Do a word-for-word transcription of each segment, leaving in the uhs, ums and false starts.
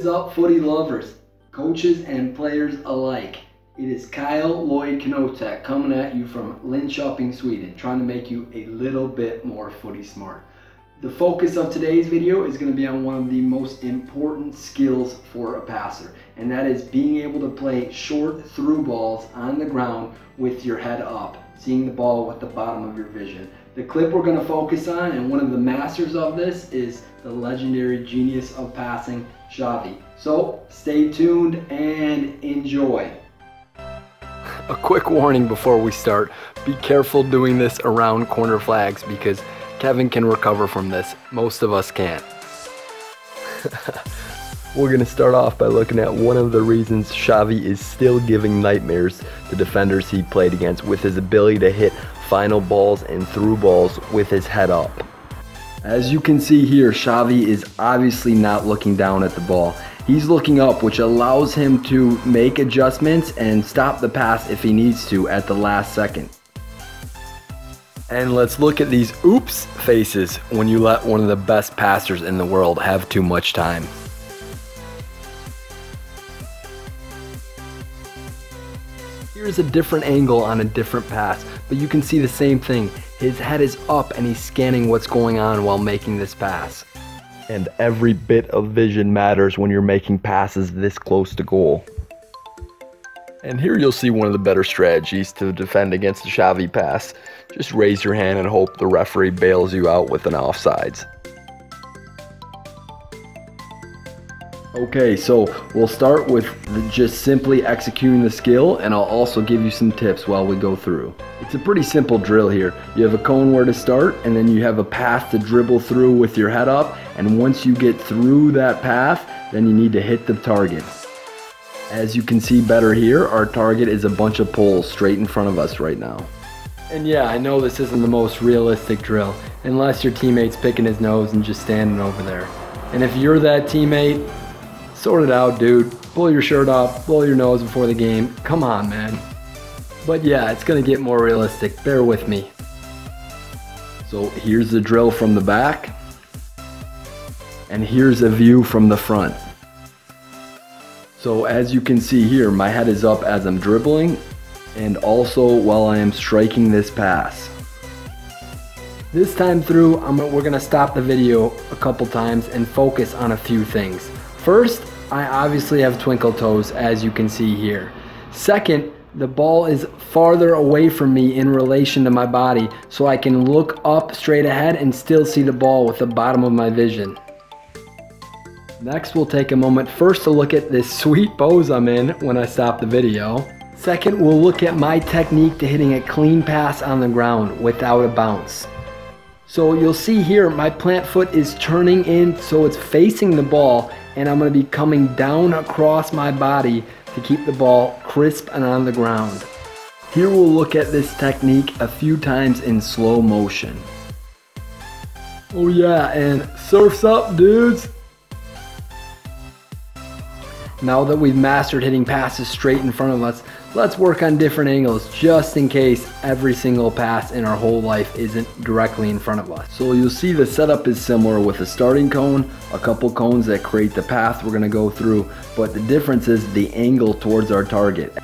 is up, footy lovers, coaches and players alike? It is Kyle Lloyd Knotek coming at you from Linköping, Sweden, trying to make you a little bit more footy smart. The focus of today's video is going to be on one of the most important skills for a passer, and that is being able to play short through balls on the ground with your head up, seeing the ball with the bottom of your vision. The clip we're going to focus on, and one of the masters of this, is the legendary genius of passing, Xavi. So stay tuned and enjoy. A quick warning before we start: be careful doing this around corner flags because Kevin can recover from this. Most of us can't. We're going to start off by looking at one of the reasons Xavi is still giving nightmares to defenders he played against, with his ability to hit final balls and through balls with his head up. As you can see here, Xavi is obviously not looking down at the ball. He's looking up, which allows him to make adjustments and stop the pass if he needs to at the last second. And let's look at these oops faces when you let one of the best passers in the world have too much time. Here's a different angle on a different pass, but you can see the same thing. His head is up and he's scanning what's going on while making this pass. And every bit of vision matters when you're making passes this close to goal. And here you'll see one of the better strategies to defend against the Xavi pass. Just raise your hand and hope the referee bails you out with an offsides. Okay, so we'll start with the just simply executing the skill, and I'll also give you some tips while we go through. It's a pretty simple drill here. You have a cone where to start, and then you have a path to dribble through with your head up, and once you get through that path, then you need to hit the target. As you can see better here, our target is a bunch of poles straight in front of us right now. And yeah, I know this isn't the most realistic drill, unless your teammate's picking his nose and just standing over there. And if you're that teammate, sort it out, dude. Pull your shirt off, blow your nose before the game. Come on, man. But yeah, it's gonna get more realistic. Bear with me. So here's the drill from the back. And here's a view from the front. So as you can see here, my head is up as I'm dribbling, and also while I am striking this pass. This time through, I'm, we're gonna stop the video a couple times and focus on a few things. First, I obviously have twinkle toes, as you can see here. Second, the ball is farther away from me in relation to my body, so I can look up straight ahead and still see the ball with the bottom of my vision. Next, we'll take a moment first to look at this sweet pose I'm in when I stop the video. Second, we'll look at my technique to hitting a clean pass on the ground without a bounce. So you'll see here, my plant foot is turning in so it's facing the ball, and I'm going to be coming down across my body to keep the ball crisp and on the ground. Here we'll look at this technique a few times in slow motion. Oh yeah, and surf's up, dudes! Now that we've mastered hitting passes straight in front of us, let's work on different angles just in case every single pass in our whole life isn't directly in front of us. So you'll see the setup is similar, with a starting cone, a couple cones that create the path we're going to go through, but the difference is the angle towards our target.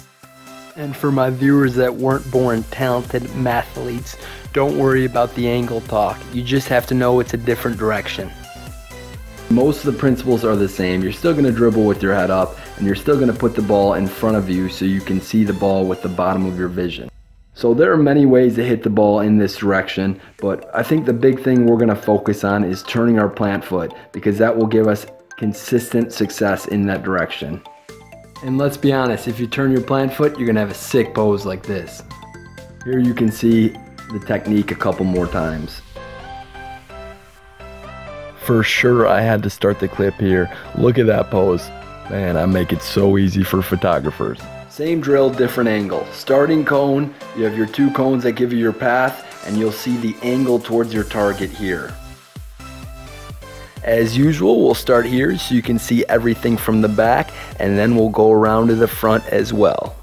And for my viewers that weren't born talented mathletes, don't worry about the angle talk. You just have to know it's a different direction. Most of the principles are the same. You're still going to dribble with your head up, and you're still going to put the ball in front of you so you can see the ball with the bottom of your vision. So there are many ways to hit the ball in this direction, but I think the big thing we're going to focus on is turning our plant foot, because that will give us consistent success in that direction. And let's be honest, if you turn your plant foot, you're going to have a sick pose like this. Here you can see the technique a couple more times. For sure, I had to start the clip here. Look at that pose. Man, I make it so easy for photographers. Same drill, different angle. Starting cone, you have your two cones that give you your path, and you'll see the angle towards your target here. As usual, we'll start here so you can see everything from the back, and then we'll go around to the front as well.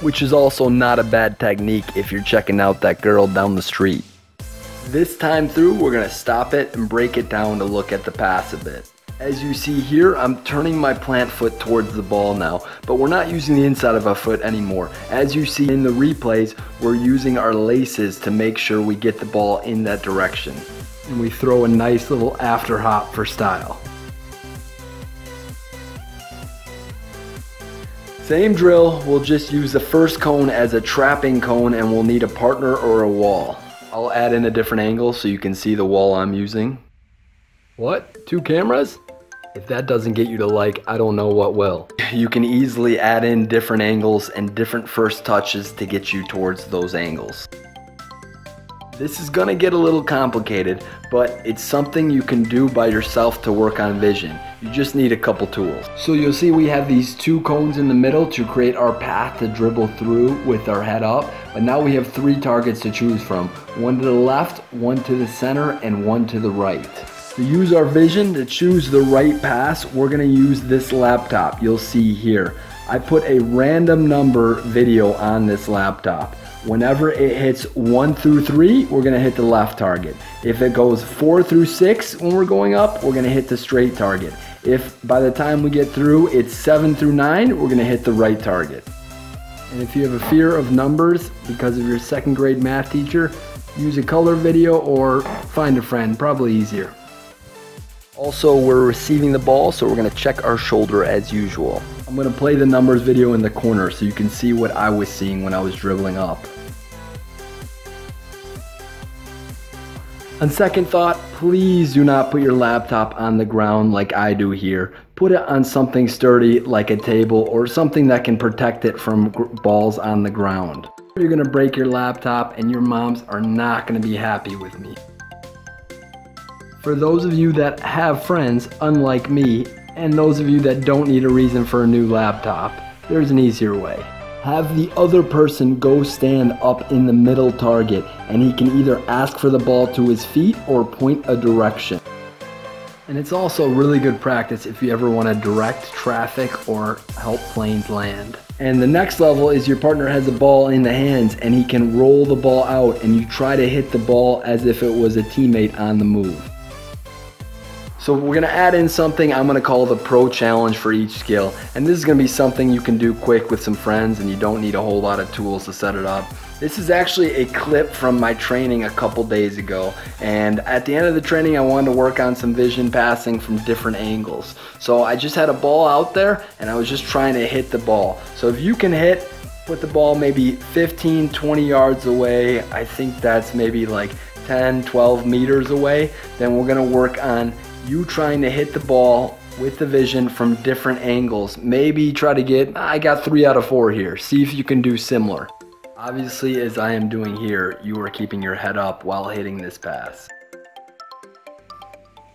Which is also not a bad technique if you're checking out that girl down the street. This time through, we're going to stop it and break it down to look at the pass a bit. As you see here, I'm turning my plant foot towards the ball now, but we're not using the inside of our foot anymore. As you see in the replays, we're using our laces to make sure we get the ball in that direction. And we throw a nice little after hop for style. Same drill, we'll just use the first cone as a trapping cone and we'll need a partner or a wall. I'll add in a different angle so you can see the wall I'm using. What? Two cameras? If that doesn't get you to like, I don't know what will. You can easily add in different angles and different first touches to get you towards those angles. This is gonna get a little complicated, but it's something you can do by yourself to work on vision. You just need a couple tools. So you'll see we have these two cones in the middle to create our path to dribble through with our head up, but now we have three targets to choose from. One to the left, one to the center, and one to the right. To use our vision to choose the right pass, we're gonna use this laptop you'll see here. I put a random number video on this laptop. Whenever it hits one through three, we're gonna hit the left target. If it goes four through six when we're going up, we're gonna hit the straight target. If by the time we get through it's seven through nine, we're gonna hit the right target. And if you have a fear of numbers because of your second grade math teacher, use a color video or find a friend, probably easier. Also, we're receiving the ball, so we're gonna check our shoulder as usual. I'm gonna play the numbers video in the corner so you can see what I was seeing when I was dribbling up. On second thought, please do not put your laptop on the ground like I do here. Put it on something sturdy like a table or something that can protect it from balls on the ground. You're gonna break your laptop and your moms are not gonna be happy with me. For those of you that have friends, unlike me, and those of you that don't need a reason for a new laptop, there's an easier way. Have the other person go stand up in the middle target, and he can either ask for the ball to his feet or point a direction. And it's also really good practice if you ever want to direct traffic or help planes land. And the next level is your partner has the ball in the hands and he can roll the ball out and you try to hit the ball as if it was a teammate on the move. So we're gonna add in something I'm gonna call the pro challenge for each skill. And this is gonna be something you can do quick with some friends and you don't need a whole lot of tools to set it up. This is actually a clip from my training a couple days ago. And at the end of the training, I wanted to work on some vision passing from different angles. So I just had a ball out there and I was just trying to hit the ball. So if you can hit, put the ball maybe fifteen, twenty yards away. I think that's maybe like ten, twelve meters away. Then we're gonna work on you trying to hit the ball with the vision from different angles. Maybe try to get, I got three out of four here. See if you can do similar. Obviously, as I am doing here, you are keeping your head up while hitting this pass.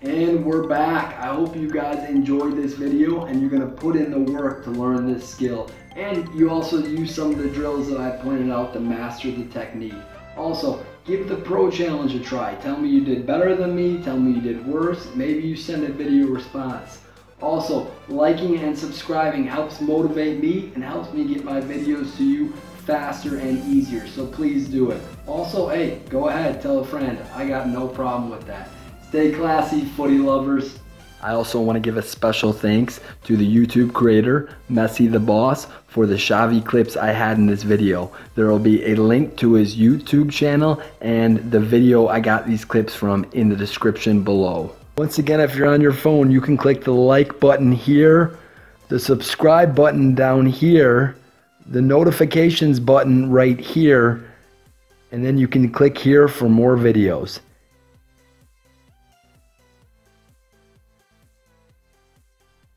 And we're back. I hope you guys enjoyed this video and you're gonna put in the work to learn this skill. And you also use some of the drills that I pointed out to master the technique. Also, give the pro challenge a try. Tell me you did better than me. Tell me you did worse. Maybe you send a video response. Also, liking and subscribing helps motivate me and helps me get my videos to you faster and easier. So please do it. Also, hey, go ahead, tell a friend. I got no problem with that. Stay classy, footy lovers. I also want to give a special thanks to the YouTube creator, Messi TheBoxx, for the Xavi clips I had in this video. There will be a link to his YouTube channel and the video I got these clips from in the description below. Once again, if you're on your phone, you can click the like button here, the subscribe button down here, the notifications button right here, and then you can click here for more videos.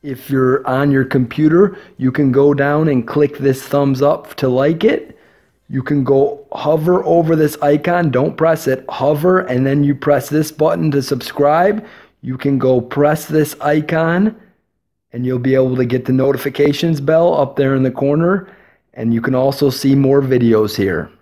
If you're on your computer, you can go down and click this thumbs up to like it. You can go hover over this icon. Don't press it. Hover, and then you press this button to subscribe. You can go press this icon, and you'll be able to get the notifications bell up there in the corner. And you can also see more videos here.